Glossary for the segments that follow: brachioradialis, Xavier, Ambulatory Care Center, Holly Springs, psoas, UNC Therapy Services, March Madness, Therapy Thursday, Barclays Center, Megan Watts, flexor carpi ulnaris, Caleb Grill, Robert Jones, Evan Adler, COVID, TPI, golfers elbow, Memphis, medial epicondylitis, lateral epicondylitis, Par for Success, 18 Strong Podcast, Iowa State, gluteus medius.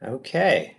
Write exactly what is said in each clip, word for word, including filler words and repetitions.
Okay.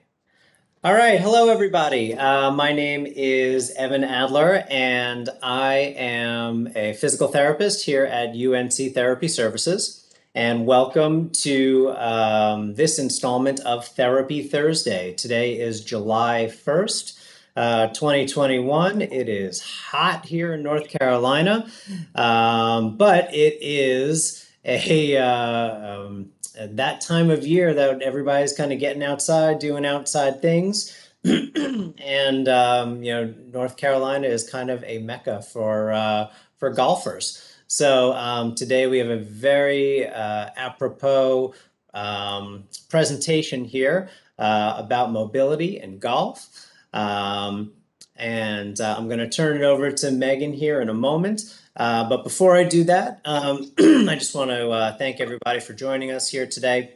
All right. Hello, everybody. Uh, my name is Evan Adler, and I am a physical therapist here at U N C Therapy Services. And welcome to um, this installment of Therapy Thursday. Today is July first. Uh, twenty twenty-one. It is hot here in North Carolina, um, but it is a uh, um, that time of year that everybody's kind of getting outside, doing outside things, and um, you know, North Carolina is kind of a mecca for uh, for golfers. So um, today we have a very uh, apropos um, presentation here uh, about mobility and golf. Um, and uh, I'm going to turn it over to Megan here in a moment. Uh, but before I do that, um, I just want to uh, thank everybody for joining us here today.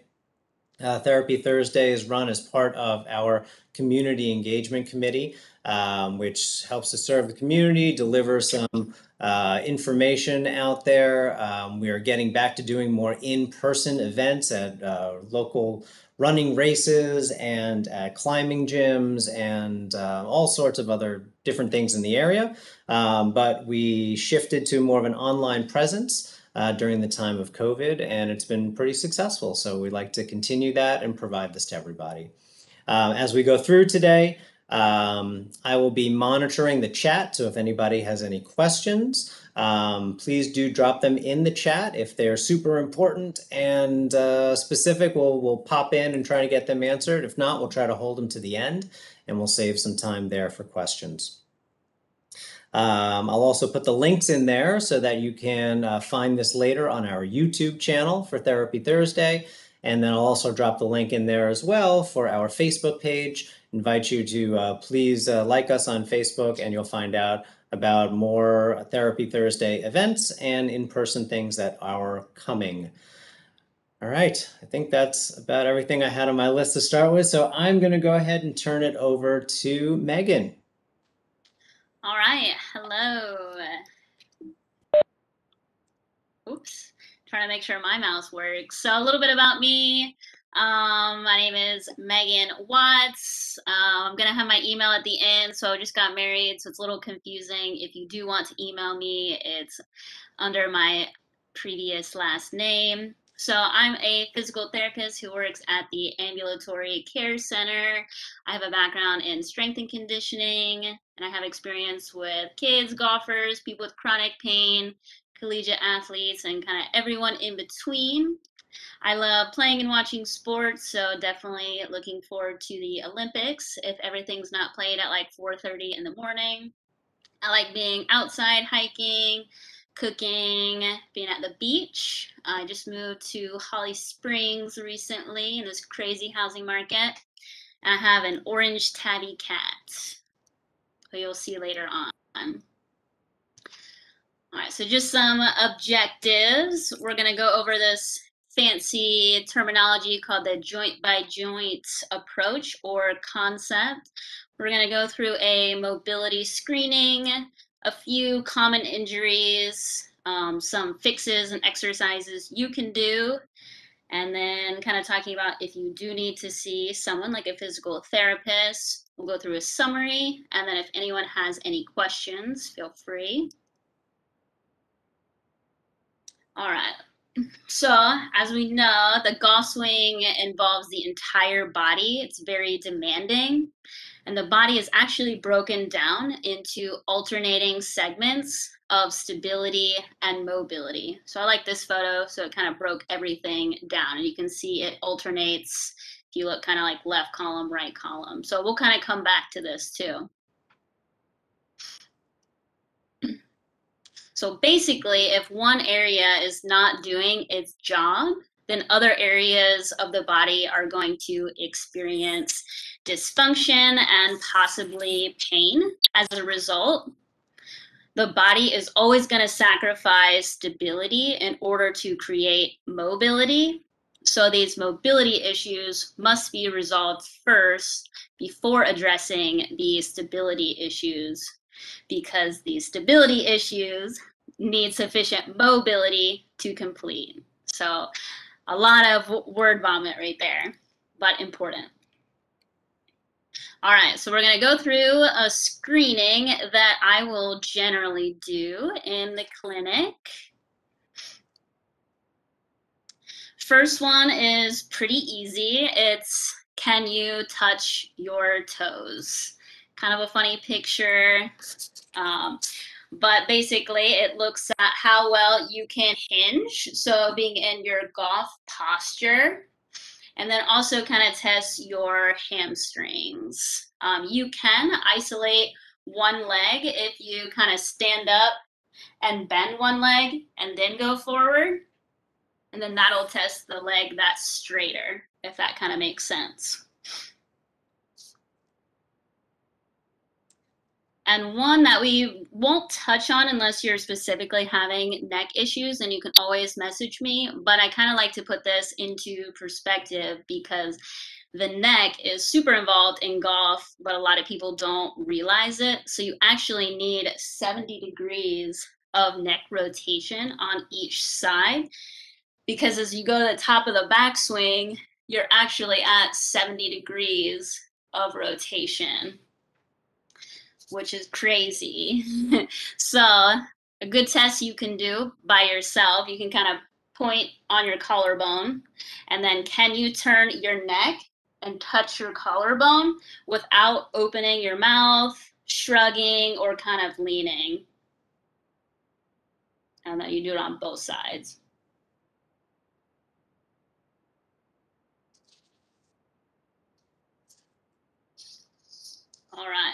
Uh, Therapy Thursday is run as part of our Community Engagement Committee, um, which helps to serve the community, deliver some uh, information out there. Um, we are getting back to doing more in-person events at uh, local running races and uh, climbing gyms and uh, all sorts of other different things in the area. Um, but we shifted to more of an online presence uh, during the time of COVID, and it's been pretty successful. So we'd like to continue that and provide this to everybody. Um, as we go through today, um, I will be monitoring the chat. So if anybody has any questions, Um, please do drop them in the chat. If they're super important and uh, specific, we'll, we'll pop in and try to get them answered. If not, we'll try to hold them to the end, and we'll save some time there for questions. Um, I'll also put the links in there so that you can uh, find this later on our YouTube channel for Therapy Thursday. And then I'll also drop the link in there as well for our Facebook page. Invite you to uh, please uh, like us on Facebook, and you'll find out about more Therapy Thursday events and in-person things that are coming. All right, I think that's about everything I had on my list to start with, so I'm gonna go ahead and turn it over to Megan. All right, hello. Oops, trying to make sure my mouse works. So a little bit about me. Um, my name is Megan Watts. Um, I'm going to have my email at the end. So I just got married, so it's a little confusing. If you do want to email me, it's under my previous last name. So I'm a physical therapist who works at the Ambulatory Care Center. I have a background in strength and conditioning, and I have experience with kids, golfers, people with chronic pain, collegiate athletes, and kind of everyone in between. I love playing and watching sports, so definitely looking forward to the Olympics if everything's not played at like four thirty in the morning. I like being outside, hiking, cooking, being at the beach. I just moved to Holly Springs recently in this crazy housing market. And I have an orange tabby cat, who you'll see later on. All right, so just some objectives. We're going to go over this fancy terminology called the joint by joint approach or concept. We're going to go through a mobility screening, a few common injuries, um, some fixes and exercises you can do, and then kind of talking about if you do need to see someone like a physical therapist. We'll go through a summary, and then if anyone has any questions, feel free. All right. So, as we know, the golf swing involves the entire body. It's very demanding. And the body is actually broken down into alternating segments of stability and mobility. So I like this photo. So it kind of broke everything down. And you can see it alternates if you look kind of like left column, right column. So we'll kind of come back to this too. So basically, if one area is not doing its job, then other areas of the body are going to experience dysfunction and possibly pain as a result. The body is always going to sacrifice stability in order to create mobility. So these mobility issues must be resolved first before addressing the stability issues, because these stability issues need sufficient mobility to complete. So a lot of word vomit right there, but important. All right, so we're going to go through a screening that I will generally do in the clinic. First one is pretty easy. It's, can you touch your toes? Kind of a funny picture, um, but basically it looks at how well you can hinge, so being in your golf posture, and then also kind of test your hamstrings. Um, you can isolate one leg if you kind of stand up and bend one leg and then go forward, and then that'll test the leg that's straighter, if that kind of makes sense. And one that we won't touch on unless you're specifically having neck issues, and you can always message me, but I kind of like to put this into perspective because the neck is super involved in golf, but a lot of people don't realize it. So you actually need seventy degrees of neck rotation on each side, because as you go to the top of the backswing, you're actually at seventy degrees of rotation, which is crazy. So a good test you can do by yourself, you can kind of point on your collarbone, and then can you turn your neck and touch your collarbone without opening your mouth, shrugging, or kind of leaning? I don't know, you do it on both sides. All right.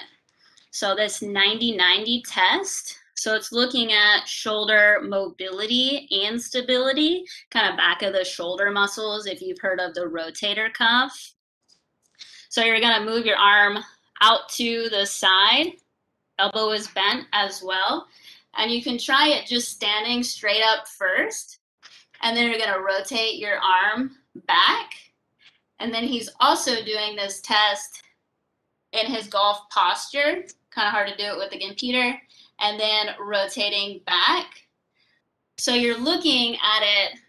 So this ninety ninety test, so it's looking at shoulder mobility and stability, kind of back of the shoulder muscles, if you've heard of the rotator cuff. So you're going to move your arm out to the side, elbow is bent as well, and you can try it just standing straight up first, and then you're going to rotate your arm back. And then he's also doing this test in his golf posture, kind of hard to do it with the computer, and then rotating back. So you're looking at it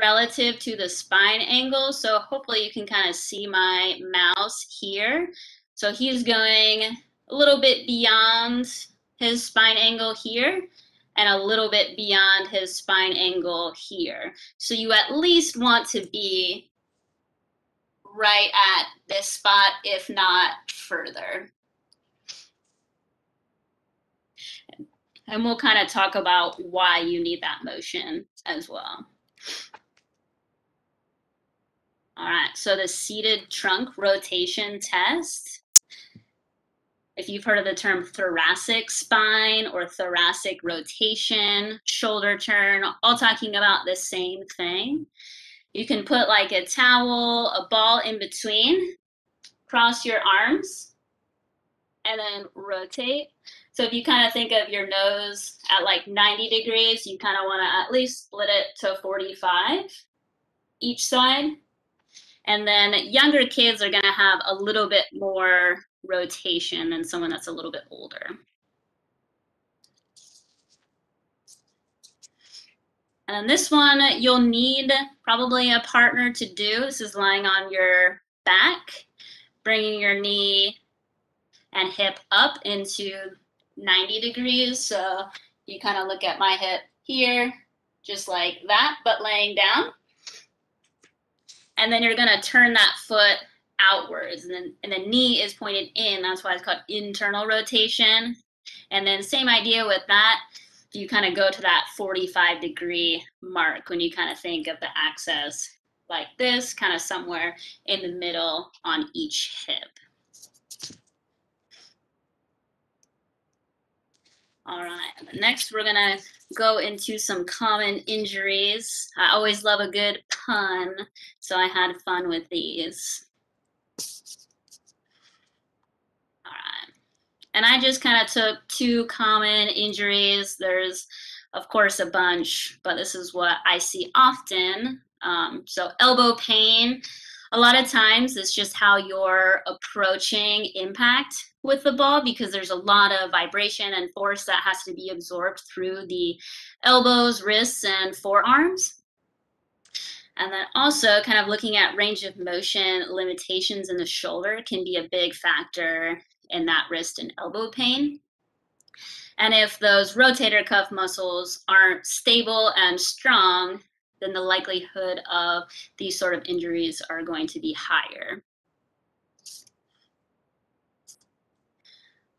relative to the spine angle. So hopefully you can kind of see my mouse here. So he's going a little bit beyond his spine angle here and a little bit beyond his spine angle here. So you at least want to be right at this spot, if not further. And we'll kind of talk about why you need that motion as well. All right, so the seated trunk rotation test. If you've heard of the term thoracic spine or thoracic rotation, shoulder turn, all talking about the same thing. You can put like a towel, a ball in between, cross your arms, and then rotate. So if you kind of think of your nose at like ninety degrees, you kind of want to at least split it to forty-five each side. And then younger kids are going to have a little bit more rotation than someone that's a little bit older. And then this one, you'll need probably a partner to do. This is lying on your back, bringing your knee and hip up into ninety degrees. So you kind of look at my hip here, just like that, but laying down. And then you're going to turn that foot outwards. And then and the knee is pointed in. That's why it's called internal rotation. And then same idea with that. You kind of go to that forty-five degree mark when you kind of think of the axis like this, kind of somewhere in the middle on each hip. All right, next we're gonna go into some common injuries. I always love a good pun, so I had fun with these. And I just kind of took two common injuries. There's, of course, a bunch, but this is what I see often. Um, so elbow pain, a lot of times it's just how you're approaching impact with the ball, because there's a lot of vibration and force that has to be absorbed through the elbows, wrists, and forearms. And then also kind of looking at range of motion limitations in the shoulder can be a big factor in that wrist and elbow pain. And if those rotator cuff muscles aren't stable and strong, then the likelihood of these sort of injuries are going to be higher.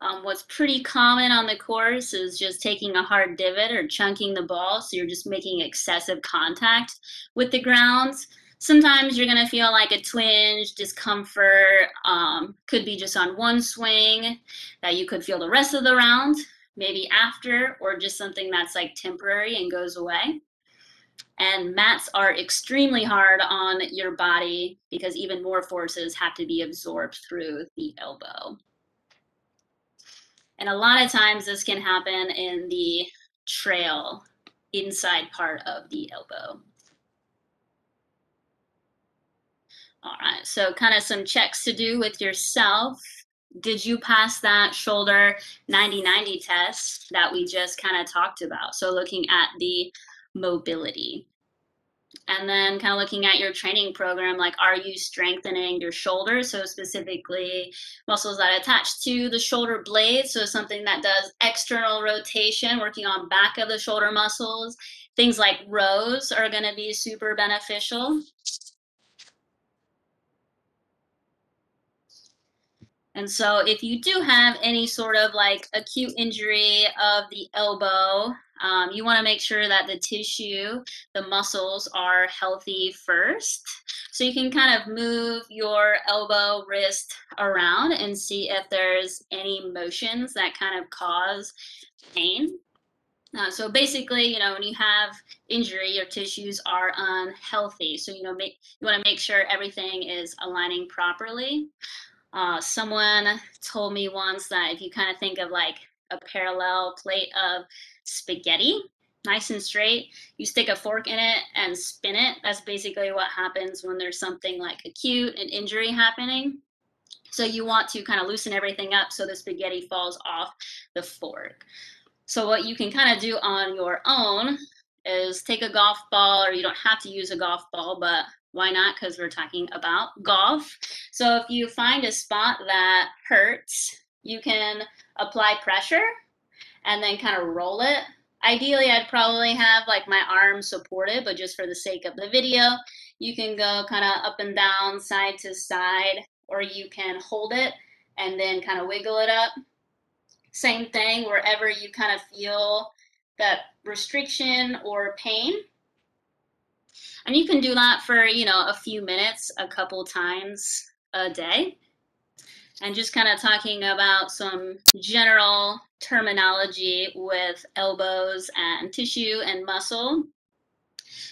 Um, what's pretty common on the course is just taking a hard divot or chunking the ball, so you're just making excessive contact with the ground. Sometimes you're going to feel like a twinge, discomfort, um, could be just on one swing that you could feel the rest of the round, maybe after, or just something that's like temporary and goes away. And mats are extremely hard on your body because even more forces have to be absorbed through the elbow. And a lot of times this can happen in the trail inside part of the elbow. All right, so kind of some checks to do with yourself. Did you pass that shoulder ninety ninety test that we just kind of talked about? So looking at the mobility. And then kind of looking at your training program, like, are you strengthening your shoulder? So specifically muscles that attach to the shoulder blade. So something that does external rotation, working on back of the shoulder muscles. Things like rows are going to be super beneficial. And so if you do have any sort of like acute injury of the elbow, Um, you want to make sure that the tissue, the muscles are healthy first. So you can kind of move your elbow, wrist around and see if there's any motions that kind of cause pain. Uh, so basically, you know, when you have injury, your tissues are unhealthy. So, you know, make, you want to make sure everything is aligning properly. Uh, someone told me once that if you kind of think of like a parallel plate of spaghetti, nice and straight, you stick a fork in it and spin it. That's basically what happens when there's something like acute, an injury happening. So you want to kind of loosen everything up so the spaghetti falls off the fork. So what you can kind of do on your own is take a golf ball, or you don't have to use a golf ball, but why not? Because we're talking about golf. So if you find a spot that hurts, you can apply pressure and then kind of roll it. Ideally, I'd probably have like my arm supported, but just for the sake of the video, you can go kind of up and down, side to side, or you can hold it and then kind of wiggle it up. Same thing, wherever you kind of feel that restriction or pain. And you can do that for, you know, a few minutes, a couple times a day. And just kind of talking about some general terminology with elbows and tissue and muscle.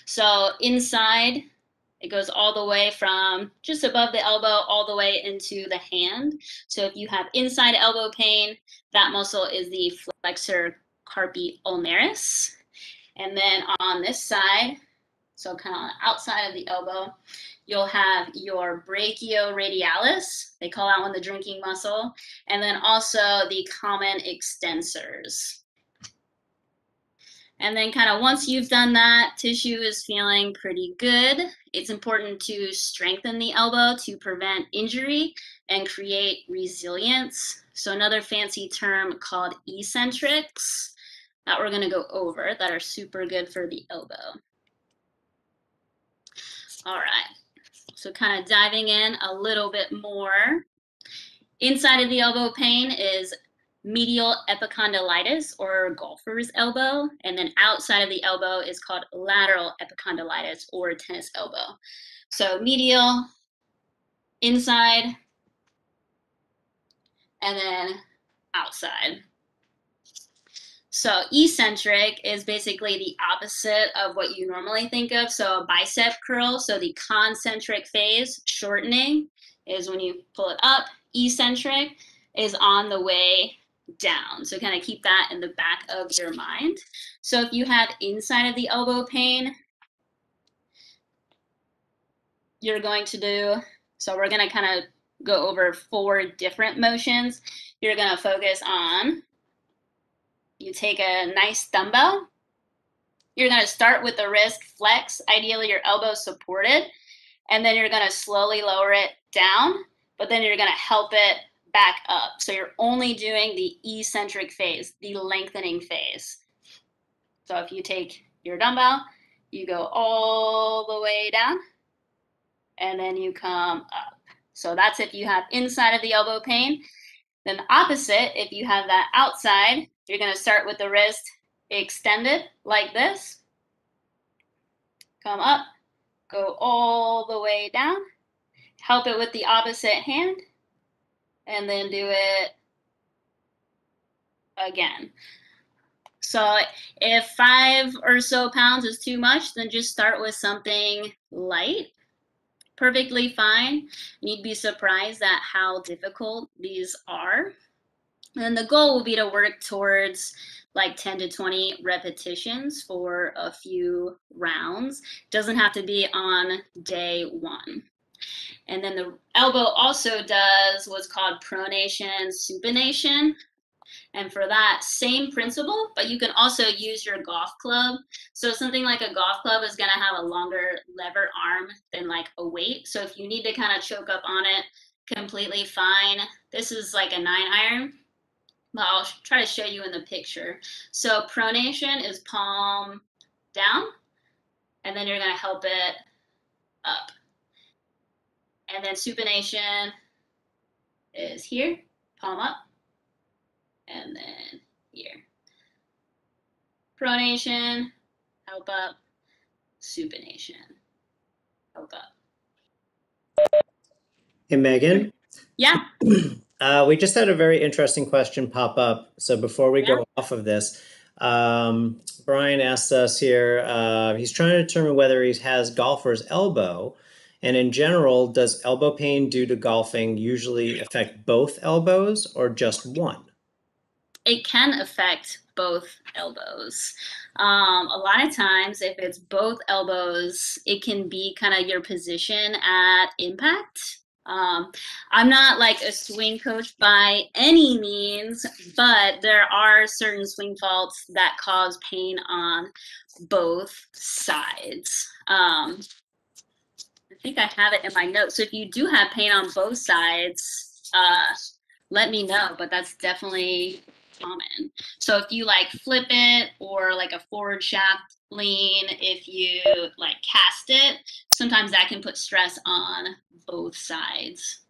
So inside, it goes all the way from just above the elbow all the way into the hand. So if you have inside elbow pain, that muscle is the flexor carpi ulnaris. And then on this side, so kind of on the outside of the elbow, you'll have your brachioradialis. They call that one the drinking muscle. And then also the common extensors. And then kind of once you've done that, tissue is feeling pretty good. It's important to strengthen the elbow to prevent injury and create resilience. So another fancy term called eccentrics that we're going to go over that are super good for the elbow. All right. So kind of diving in a little bit more. Inside of the elbow pain is medial epicondylitis or golfer's elbow. And then outside of the elbow is called lateral epicondylitis or tennis elbow. So medial, inside, and then outside. So eccentric is basically the opposite of what you normally think of. So a bicep curl, so the concentric phase, shortening, is when you pull it up. Eccentric is on the way down. So kind of keep that in the back of your mind. So if you have inside of the elbow pain, you're going to do, so we're going to kind of go over four different motions. You're going to focus on, you take a nice dumbbell, You're going to start with the wrist flex, ideally your elbow supported, and then you're going to slowly lower it down, but then you're going to help it back up. So you're only doing the eccentric phase, the lengthening phase. So if you take your dumbbell, you go all the way down, and then you come up. So that's if you have inside of the elbow pain. Then the opposite, if you have that outside, you're going to start with the wrist extended like this. Come up, go all the way down, help it with the opposite hand, and then do it again. So if five or so pounds is too much, then just start with something light. Perfectly fine. And you'd be surprised at how difficult these are. And the goal will be to work towards like ten to twenty repetitions for a few rounds. Doesn't have to be on day one. And then the elbow also does what's called pronation, supination. And for that, same principle, but you can also use your golf club. So something like a golf club is going to have a longer lever arm than like a weight. So if you need to kind of choke up on it, completely fine. This is like a nine iron, but I'll try to show you in the picture. So pronation is palm down, and then you're going to help it up. And then supination is here, palm up. And then here, pronation, help up, supination, help up. Hey, Megan. Yeah. Uh, we just had a very interesting question pop up. So before we yeah. go off of this, um, Brian asked us here, uh, he's trying to determine whether he has golfer's elbow. And in general, does elbow pain due to golfing usually affect both elbows or just one? It can affect both elbows. Um, a lot of times, if it's both elbows, it can be kind of your position at impact. Um, I'm not like a swing coach by any means, but there are certain swing faults that cause pain on both sides. Um, I think I have it in my notes. So if you do have pain on both sides, uh, let me know, but that's definitely common. So if you like flip it or like a forward shaft lean, if you like cast it, sometimes that can put stress on both sides.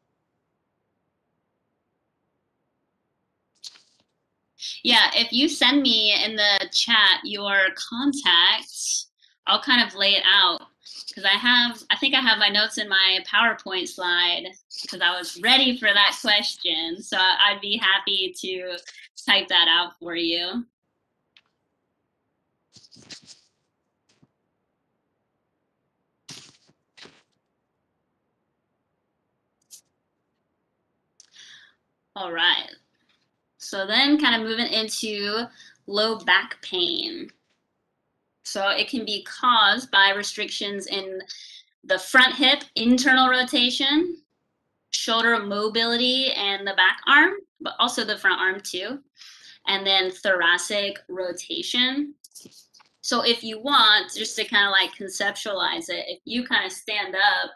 Yeah, if you send me in the chat your contacts, I'll kind of lay it out, because I have, I think I have my notes in my PowerPoint slide because I was ready for that question. So I'd be happy to type that out for you. All right. So then kind of moving into low back pain. So it can be caused by restrictions in the front hip, internal rotation, shoulder mobility, and the back arm, but also the front arm too, and then thoracic rotation. So if you want, just to kind of like conceptualize it, if you kind of stand up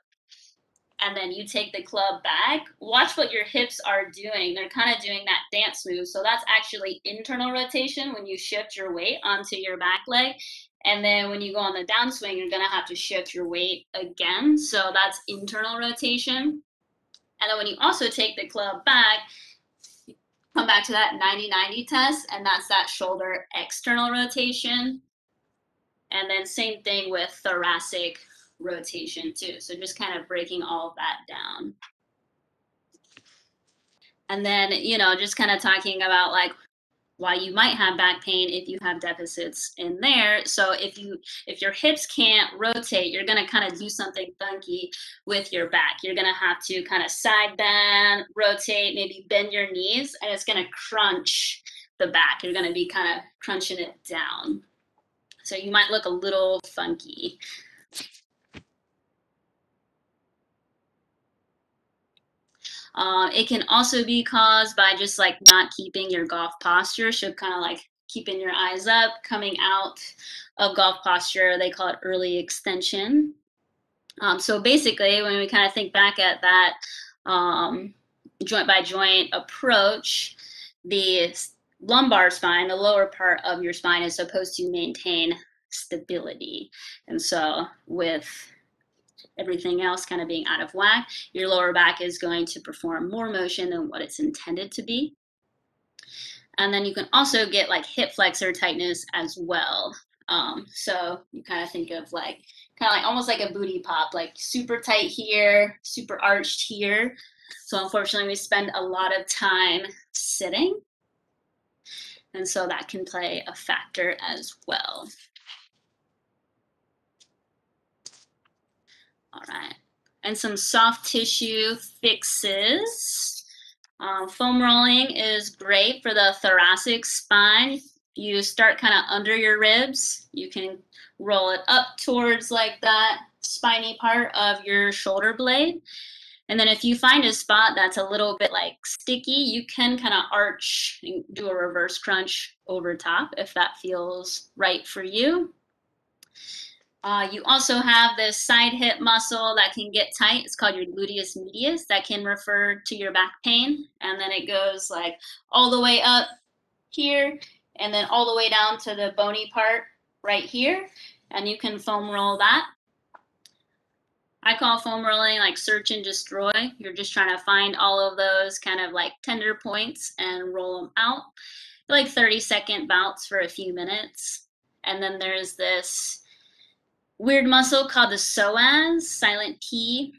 and then you take the club back, watch what your hips are doing. They're kind of doing that dance move. So that's actually internal rotation when you shift your weight onto your back leg. And then when you go on the downswing, you're going to have to shift your weight again. So that's internal rotation. And then when you also take the club back, come back to that ninety ninety test, and that's that shoulder external rotation. And then same thing with thoracic rotation too. So just kind of breaking all of that down. And then, you know, just kind of talking about like why you might have back pain if you have deficits in there. So if you, if your hips can't rotate, you're going to kind of do something funky with your back. You're going to have to kind of side bend, rotate, maybe bend your knees, and it's going to crunch the back. You're going to be kind of crunching it down. So you might look a little funky. Uh, it can also be caused by just like not keeping your golf posture. So kind of like keeping your eyes up, coming out of golf posture. They call it early extension. Um, so basically, when we kind of think back at that um, joint by joint approach, the lumbar spine, the lower part of your spine, is supposed to maintain stability. And so with everything else kind of being out of whack, your lower back is going to perform more motion than what it's intended to be. And then you can also get like hip flexor tightness as well. Um, so you kind of think of like, kind of like almost like a booty pop, like super tight here, super arched here. So unfortunately, we spend a lot of time sitting. And so that can play a factor as well. All right. And some soft tissue fixes. Um, foam rolling is great for the thoracic spine. You start kind of under your ribs. You can roll it up towards like that spiny part of your shoulder blade. And then if you find a spot that's a little bit like sticky, you can kind of arch and do a reverse crunch over top if that feels right for you. Uh, you also have this side hip muscle that can get tight. It's called your gluteus medius. That can refer to your back pain. And then it goes like all the way up here and then all the way down to the bony part right here. And you can foam roll that. I call foam rolling like search and destroy. You're just trying to find all of those kind of like tender points and roll them out. Like thirty second bouts for a few minutes. And then there's this weird muscle called the psoas, silent P.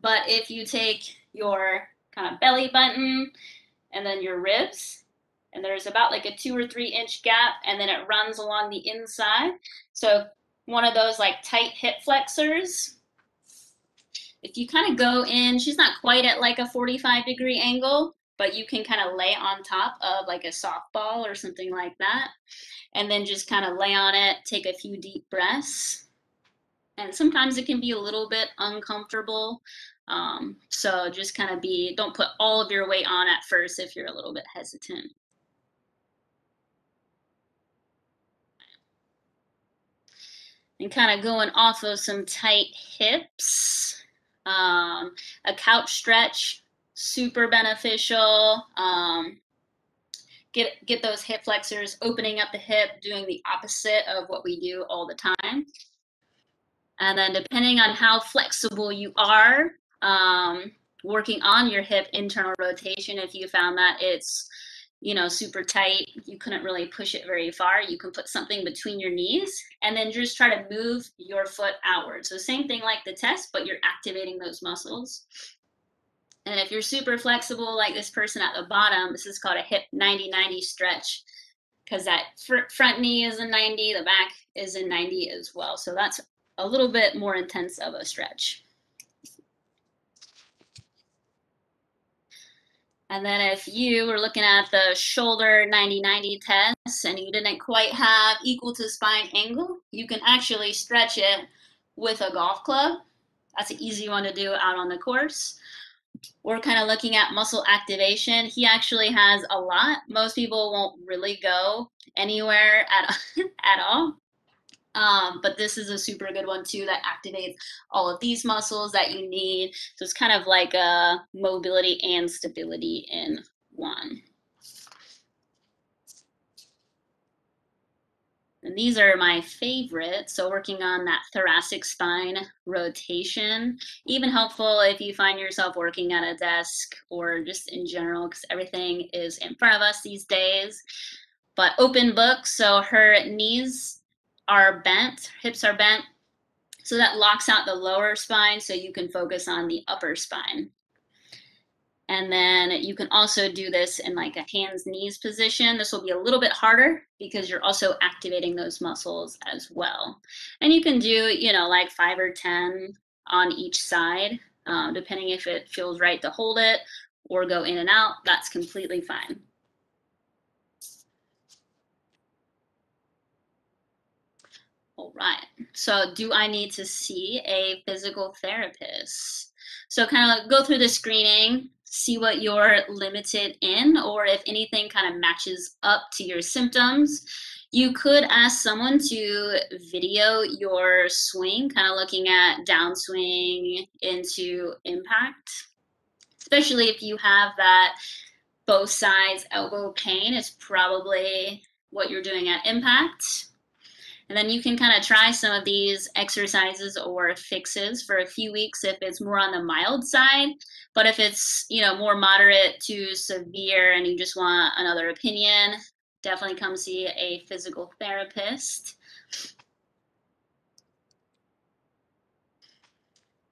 But if you take your kind of belly button and then your ribs, and there's about like a two or three inch gap, and then it runs along the inside. So one of those like tight hip flexors. If you kind of go in, she's not quite at like a forty-five degree angle, but you can kind of lay on top of like a softball or something like that. And then just kind of lay on it, take a few deep breaths. And sometimes it can be a little bit uncomfortable. Um, so just kind of be, don't put all of your weight on at first if you're a little bit hesitant. And kind of going off of some tight hips, um, a couch stretch. Super beneficial. Um, get get those hip flexors opening up the hip, doing the opposite of what we do all the time. And then depending on how flexible you are, um, working on your hip internal rotation, if you found that it's, you know, super tight, you couldn't really push it very far, you can put something between your knees and then just try to move your foot outward. So same thing like the test, but you're activating those muscles. And if you're super flexible, like this person at the bottom, this is called a hip ninety ninety stretch, because that fr- front knee is in ninety, the back is in ninety as well. So that's a little bit more intense of a stretch. And then if you were looking at the shoulder ninety ninety test and you didn't quite have equal to spine angle, you can actually stretch it with a golf club. That's an easy one to do out on the course. We're kind of looking at muscle activation. He actually has a lot. Most people won't really go anywhere at, at all. Um, but this is a super good one too that activates all of these muscles that you need. So it's kind of like a mobility and stability in one. And these are my favorites. So working on that thoracic spine rotation, even helpful if you find yourself working at a desk or just in general, because everything is in front of us these days. But open book, so her knees are bent, hips are bent. So that locks out the lower spine so you can focus on the upper spine. And then you can also do this in like a hands knees position. This will be a little bit harder because you're also activating those muscles as well. And you can do, you know, like five or ten on each side, um, depending if it feels right to hold it or go in and out. That's completely fine. All right, so do I need to see a physical therapist? So kind of go through the screening. see what you're limited in, or if anything kind of matches up to your symptoms. You could ask someone to video your swing, kind of looking at downswing into impact, especially if you have that both sides elbow pain. It's probably what you're doing at impact. And then you can kind of try some of these exercises or fixes for a few weeks if it's more on the mild side. But if it's, you know, more moderate to severe and you just want another opinion, definitely come see a physical therapist.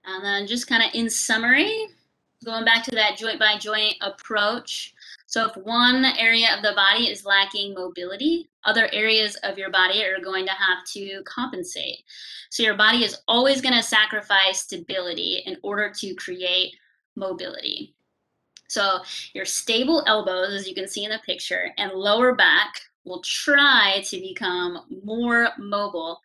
And then just kind of in summary, going back to that joint by joint approach. So if one area of the body is lacking mobility, other areas of your body are going to have to compensate. So your body is always going to sacrifice stability in order to create mobility. So your stable elbows, as you can see in the picture, and lower back will try to become more mobile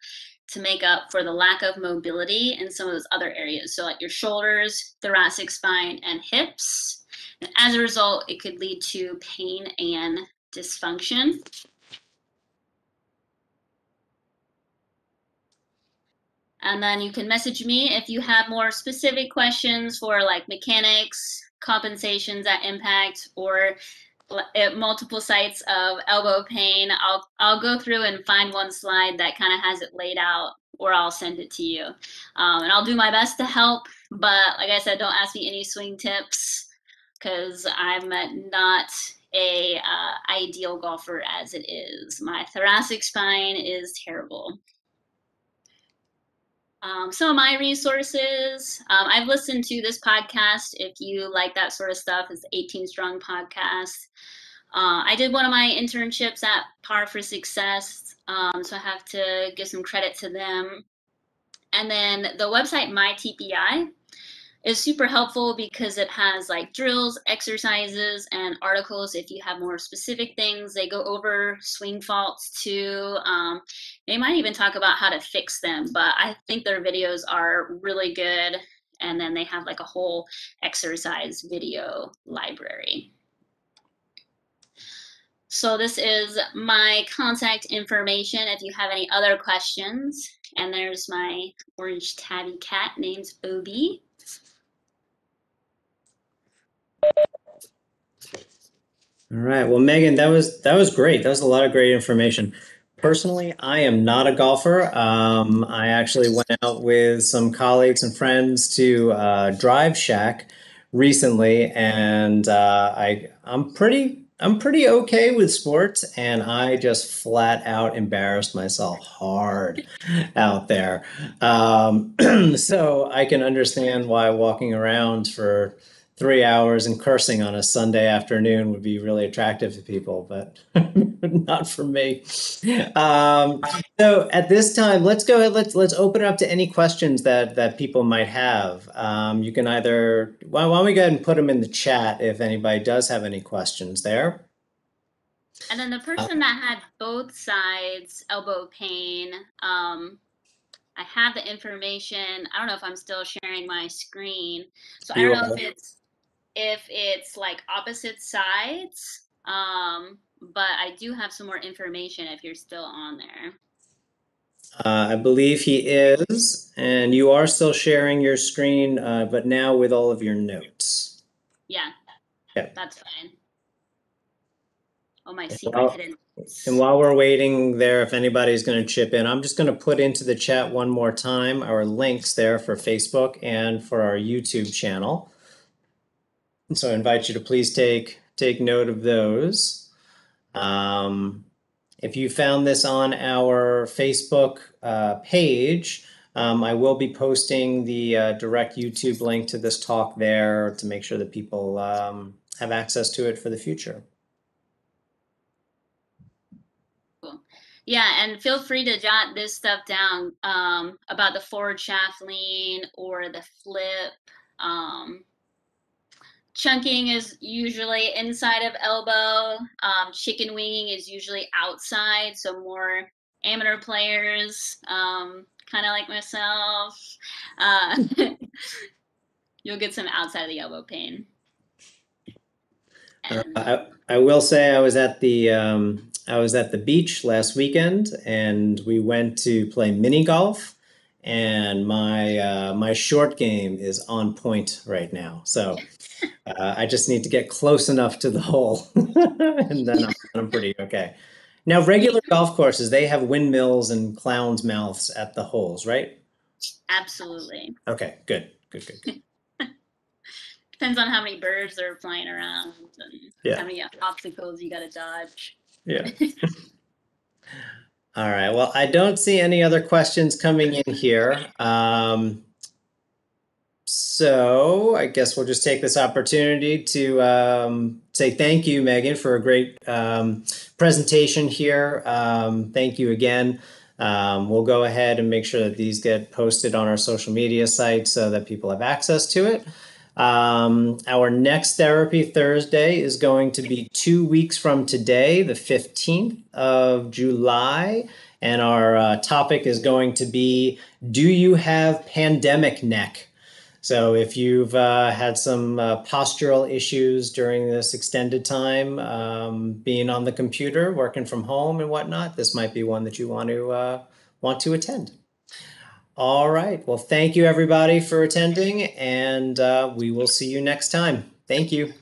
to make up for the lack of mobility in some of those other areas. So like your shoulders, thoracic spine, and hips. And as a result, it could lead to pain and dysfunction. And then you can message me if you have more specific questions for like mechanics, compensations at impact, or at multiple sites of elbow pain. I'll, I'll go through and find one slide that kind of has it laid out, or I'll send it to you. Um, and I'll do my best to help, but like I said, don't ask me any swing tips because I'm not a uh, ideal golfer as it is. My thoracic spine is terrible. Um, some of my resources, um, I've listened to this podcast. If you like that sort of stuff, it's the eighteen Strong Podcast. Uh, I did one of my internships at Par for Success, um, so I have to give some credit to them. And then the website My T P I is super helpful because it has like drills, exercises, and articles. If you have more specific things, they go over swing faults too. Um, they might even talk about how to fix them, but I think their videos are really good. And then they have like a whole exercise video library. So this is my contact information if you have any other questions. And there's my orange tabby cat named Obi. All right. Well, Megan, that was that was great. That was a lot of great information. Personally, I am not a golfer. Um, I actually went out with some colleagues and friends to uh, Drive Shack recently, and uh, I I'm pretty I'm pretty okay with sports, and I just flat out embarrassed myself hard out there. Um, so I can understand why walking around for three hours and cursing on a Sunday afternoon would be really attractive to people, but not for me. Um, so at this time, let's go ahead, let's, let's open it up to any questions that, that people might have. Um, you can either, why, why don't we go ahead and put them in the chat if anybody does have any questions there. And then the person uh, that had both sides elbow pain, um, I have the information. I don't know if I'm still sharing my screen. So I don't know if it's if it's like opposite sides, um, but I do have some more information if you're still on there. Uh, I believe he is, and you are still sharing your screen, uh, but now with all of your notes. Yeah, yeah. That's fine. Oh, my secret hidden. And while we're waiting there, if anybody's going to chip in, I'm just going to put into the chat one more time our links there for Facebook and for our YouTube channel. And so I invite you to please take take note of those. Um, if you found this on our Facebook uh, page, um, I will be posting the uh, direct YouTube link to this talk there to make sure that people um, have access to it for the future. Yeah, and feel free to jot this stuff down um, about the forward shaft lean or the flip. Um, chunking is usually inside of elbow. Um, chicken winging is usually outside, so more amateur players, um, kind of like myself. Uh, you'll get some outside of the elbow pain. Uh, I, I will say I was at the um, I was at the beach last weekend, and we went to play mini golf. And my uh, my short game is on point right now, so uh, I just need to get close enough to the hole, and then I'm, I'm pretty okay. Now, regular golf courses, they have windmills and clown's mouths at the holes, right? Absolutely. Okay, good, good, good. Depends on how many birds are flying around and yeah. how many obstacles you got to dodge. Yeah. All right. Well, I don't see any other questions coming in here. Um, so I guess we'll just take this opportunity to um, say thank you, Megan, for a great um, presentation here. Um, thank you again. Um, we'll go ahead and make sure that these get posted on our social media site so that people have access to it. Um, our next Therapy Thursday is going to be two weeks from today, the fifteenth of July, and our uh, topic is going to be, do you have pandemic neck? So if you've uh, had some uh, postural issues during this extended time, um, being on the computer, working from home and whatnot, this might be one that you want to uh, want to attend. All right. Well, thank you, everybody, for attending, and uh, we will see you next time. Thank you.